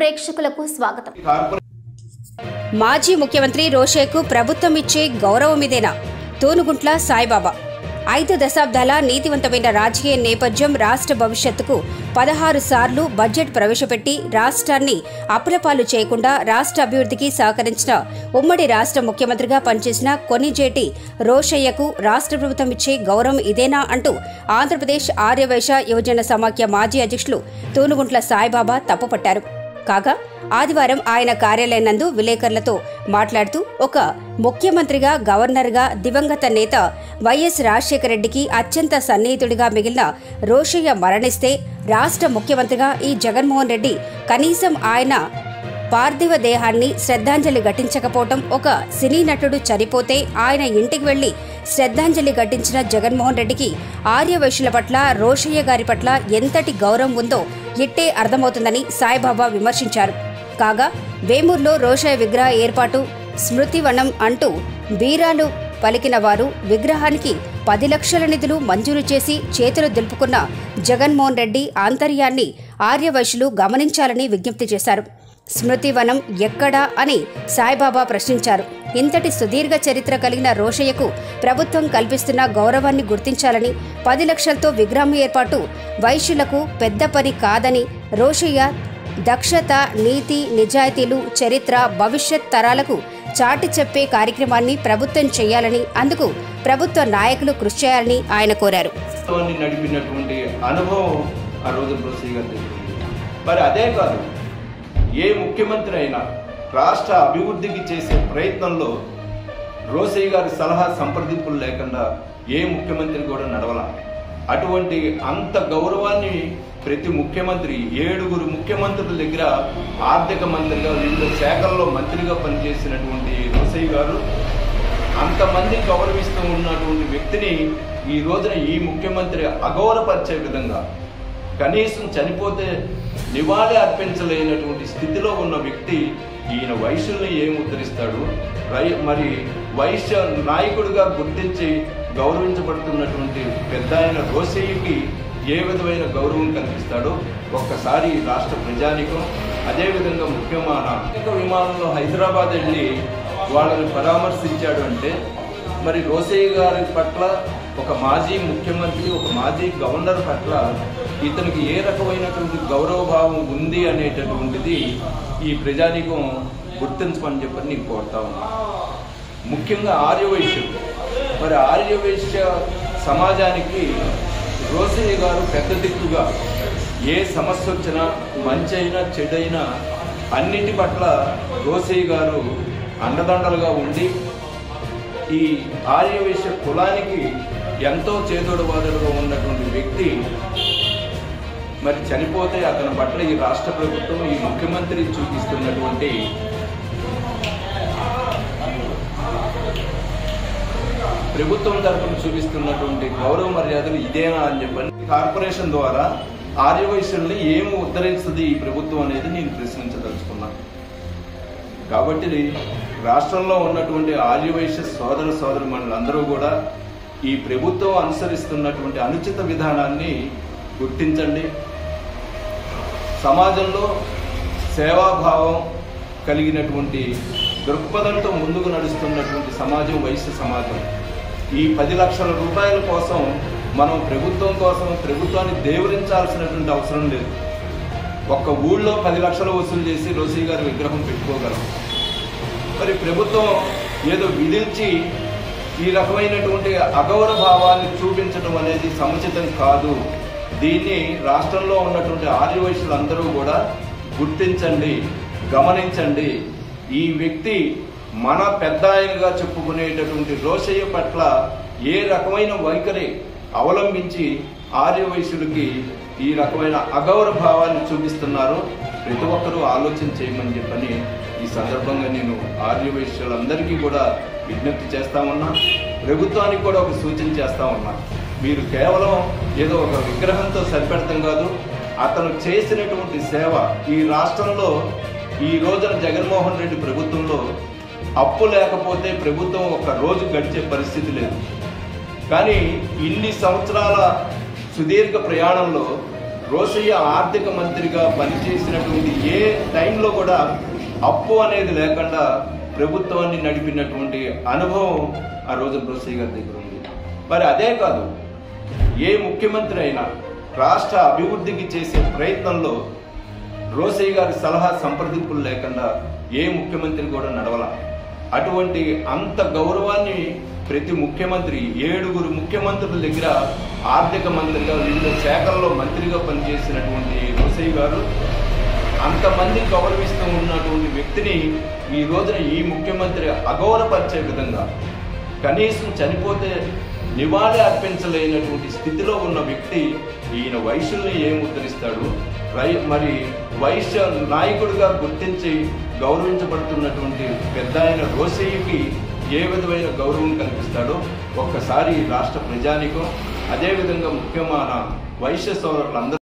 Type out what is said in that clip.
ప్రేక్షకులకు స్వాగతం. మాజీ ముఖ్యమంత్రి రోషేకు ప్రభుత్వం ఇచ్చే గౌరవమిదేనా? తోనుగుంట్ల సాయిబాబా 5 దశాబ్దాల నీతివంతమైన రాజకీయ నేపథ్యం రాష్ట్ర భవిష్యత్తుకు 16 సార్లు బడ్జెట్ ప్రవేశపెట్టి రాష్ట్రాన్ని అప్పులపాలు చేయకుండా రాష్ట్ర అభివృద్ధికి సహకరించిన ఉమ్మడి రాష్ట్ర ముఖ్యమంత్రిగా పనిచేసిన కొనిజేటి రోషయ్యకు రాష్ట్ర ప్రభుత్వం ఇచ్చే గౌరవం ఇదేనా అంటూ ఆంధ్రప్రదేశ్ ఆర్యవైశ్య యువజన సమాఖ్య మాజీ అధ్యక్షులు తూనుగుంట్ల సాయిబాబా తప్పుపట్టారు. కాగా ఆదివారం ఆయన కార్యాలయం నందు విలేకరులతో మాట్లాడుతూ ఒక ముఖ్యమంత్రిగా గవర్నర్గా దివంగత నేత వైఎస్ రాజశేఖర రెడ్డికి అత్యంత సన్నిహితుడిగా మిగిలిన రోషయ్య మరణిస్తే రాష్ట్ర ముఖ్యమంత్రిగా ఈ జగన్మోహన్ రెడ్డి కనీసం ఆయన పార్థివ దేహాన్ని శ్రద్ధాంజలి ఘటించకపోవటం, ఒక సినీ నటుడు చనిపోతే ఆయన ఇంటికి వెళ్లి శ్రద్ధాంజలి ఘటించిన జగన్మోహన్ రెడ్డికి ఆర్యవైశ్యుల పట్ల రోషయ్య గారి పట్ల ఎంతటి గౌరవం ఉందో ఇట్టే అర్థమవుతుందని సాయిబాబా విమర్శించారు. కాగా వేమూరులో రోషయ్య విగ్రహ ఏర్పాటు స్మృతివనం అంటూ బీరాలు పలికిన వారు విగ్రహానికి 10 లక్షల నిధులు మంజూరు చేసి చేతులు దులుపుకున్న జగన్మోహన్ రెడ్డి ఆంతర్యాన్ని ఆర్యవైశ్యులు గమనించాలని విజ్ఞప్తి చేశారు. స్మృతివనం ఎక్కడా అని సాయిబాబా ప్రశ్నించారు. ఇంతటి సుదీర్ఘ చరిత్ర కలిగిన రోషయ్యకు ప్రభుత్వం కల్పిస్తున్న గౌరవాన్ని గుర్తించాలని 10 లక్షలతో విగ్రహం ఏర్పాటు వైశ్యులకు పెద్ద పని కాదని రోషయ్య దక్షత, నీతి, నిజాయితీలు, చరిత్ర భవిష్యత్ తరాలకు చాటి చెప్పే కార్యక్రమాన్ని ప్రభుత్వం చేయాలని, అందుకు ప్రభుత్వ నాయకులు కృషి చేయాలని ఆయన కోరారు. మరి అదే కాదు, ఏ ముఖ్యమంత్రి అయినా రాష్ట్ర అభివృద్ధికి చేసే ప్రయత్నంలో రోషయ్య గారి సలహా సంప్రదింపులు లేకుండా ఏ ముఖ్యమంత్రి కూడా నడవల. అటువంటి అంత గౌరవాన్ని ప్రతి ముఖ్యమంత్రి, 7 ముఖ్యమంత్రుల దగ్గర ఆర్థిక మంత్రిగా, వివిధ శాఖల్లో మంత్రిగా పనిచేసినటువంటి రోషయ్య గారు అంతమంది గౌరవిస్తూ ఉన్నటువంటి వ్యక్తిని ఈ రోజున ఈ ముఖ్యమంత్రి అగౌరవపరిచే విధంగా, కనీసం చనిపోతే నివాళి అర్పించలేనటువంటి స్థితిలో ఉన్న వ్యక్తి ఈయన వైశ్యుల్ని ఏం ఉద్ధరిస్తాడు? మరి వైశ్య నాయకుడిగా గుర్తించి గౌరవించబడుతున్నటువంటి పెద్ద ఆయన రోషయ్యకి ఏ విధమైన గౌరవం కల్పిస్తాడో ఒక్కసారి రాష్ట్ర ప్రజానికం, అదేవిధంగా ముఖ్యమంత్రి విమానంలో హైదరాబాద్ వెళ్ళి వాళ్ళని పరామర్శించాడు అంటే మరి రోషయ్య గారి పట్ల, ఒక మాజీ ముఖ్యమంత్రి, ఒక మాజీ గవర్నర్ పట్ల ఇతనికి ఏ రకమైనటువంటి గౌరవభావం ఉంది అనేటటువంటిది ఈ ప్రజానికం గుర్తించమని చెప్పని నేను కోరుతా ఉన్నా. ముఖ్యంగా ఆర్యవైశ్యులు, మరి ఆర్యవైశ్య సమాజానికి రోషయ్య గారు పెద్ద దిక్కుగా, ఏ సమస్య వచ్చినా మంచైనా చెడైనా అన్నిటి పట్ల రోషయ్య గారు అండదండలుగా ఉండి ఈ ఆర్యవైశ్య కులానికి ఎంతో చేదోడు వాదడుగా ఉన్నటువంటి వ్యక్తి మరి చనిపోతే అతని పట్ల ఈ రాష్ట్ర ప్రభుత్వం, ఈ ముఖ్యమంత్రి చూపిస్తున్నటువంటి ప్రభుత్వం తరఫున చూపిస్తున్నటువంటి గౌరవ మర్యాదలు ఇదేనా అని చెప్పని కార్పొరేషన్ ద్వారా ఆర్యవైశ్యుల్ని ఏమి ఉద్ధరిస్తుంది ఈ ప్రభుత్వం అనేది నేను ప్రశ్నించదలుచుకున్నాను. కాబట్టి రాష్ట్రంలో ఉన్నటువంటి ఆర్యవైశ్య సోదర సోదరులందరూ కూడా ఈ ప్రభుత్వం అనుసరిస్తున్నటువంటి అనుచిత విధానాన్ని గుర్తించండి. సమాజంలో సేవాభావం కలిగినటువంటి దృక్పథంతో ముందుకు నడుస్తున్నటువంటి సమాజం వైశ్య సమాజం. ఈ 10 లక్షల రూపాయల కోసం మనం ప్రభుత్వం కోసం ప్రభుత్వాన్ని దేవులించాల్సినటువంటి అవసరం లేదు. ఒక్క ఊళ్ళో 10 లక్షలు వసూలు చేసి రోషయ్య గారి విగ్రహం పెట్టుకోగలం. మరి ప్రభుత్వం ఏదో విధించి ఈ రకమైనటువంటి అగౌరవ భావాన్ని చూపించడం అనేది సముచితం కాదు. దీన్ని రాష్ట్రంలో ఉన్నటువంటి ఆర్యవైశ్యులందరూ కూడా గుర్తించండి, గమనించండి. ఈ వ్యక్తి మన పెద్ద ఆయనగా చెప్పుకునేటటువంటి రోషయ్య పట్ల ఏ రకమైన వైఖరి అవలంబించి ఆర్యవైశ్యులకి ఈ రకమైన అగౌరవ భావాన్ని చూపిస్తున్నారో ప్రతి ఒక్కరూ ఆలోచన చేయమని చెప్పని ఈ సందర్భంగా నేను ఆర్యవైశ్యులందరికీ కూడా విజ్ఞప్తి చేస్తా ఉన్నా. ప్రభుత్వానికి కూడా ఒక సూచన చేస్తా ఉన్నా. మీరు కేవలం ఏదో ఒక విగ్రహంతో సరిపెడతాం కాదు, అతను చేసినటువంటి సేవ ఈ రాష్ట్రంలో ఈ రోజున జగన్మోహన్ రెడ్డి ప్రభుత్వంలో అప్పు లేకపోతే ప్రభుత్వం ఒక రోజు గడిచే పరిస్థితి లేదు. కానీ ఇన్ని సంవత్సరాల సుదీర్ఘ ప్రయాణంలో రోసయ్య ఆర్థిక మంత్రిగా పనిచేసినటువంటి ఏ టైంలో కూడా అప్పు అనేది లేకుండా ప్రభుత్వాన్ని నడిపినటువంటి అనుభవం ఆ రోజు రోసయ్య గారి దగ్గర ఉంది. మరి అదే కాదు, ఏ ముఖ్యమంత్రి అయినా రాష్ట్ర అభివృద్ధికి చేసే ప్రయత్నంలో రోసయ్య గారి సలహా సంప్రదింపులు లేకుండా ఏ ముఖ్యమంత్రి కూడా నడవల. అటువంటి అంత గౌరవాన్ని ప్రతి ముఖ్యమంత్రి, 7 ముఖ్యమంత్రుల దగ్గర ఆర్థిక మంత్రిగా వివిధ శాఖల్లో మంత్రిగా పనిచేసినటువంటి రోసయ్య గారు అంతమంది గౌరవిస్తూ ఉన్నటువంటి వ్యక్తిని ఈ రోజున ఈ ముఖ్యమంత్రి అగౌరవపరిచే విధంగా, కనీసం చనిపోతే నివాళి అర్పించలేనటువంటి స్థితిలో ఉన్న వ్యక్తి ఈయన వైశ్యుల్ని ఏం ఉద్ధరిస్తాడు? మరి వైశ్య నాయకుడిగా గుర్తించి గౌరవించబడుతున్నటువంటి పెద్ద ఆయన రోసయ్యకి ఏ విధమైన గౌరవం కల్పిస్తాడో ఒక్కసారి రాష్ట్ర ప్రజానికం, అదేవిధంగా ముఖ్యమైన వైశ్య సోదరులందరూ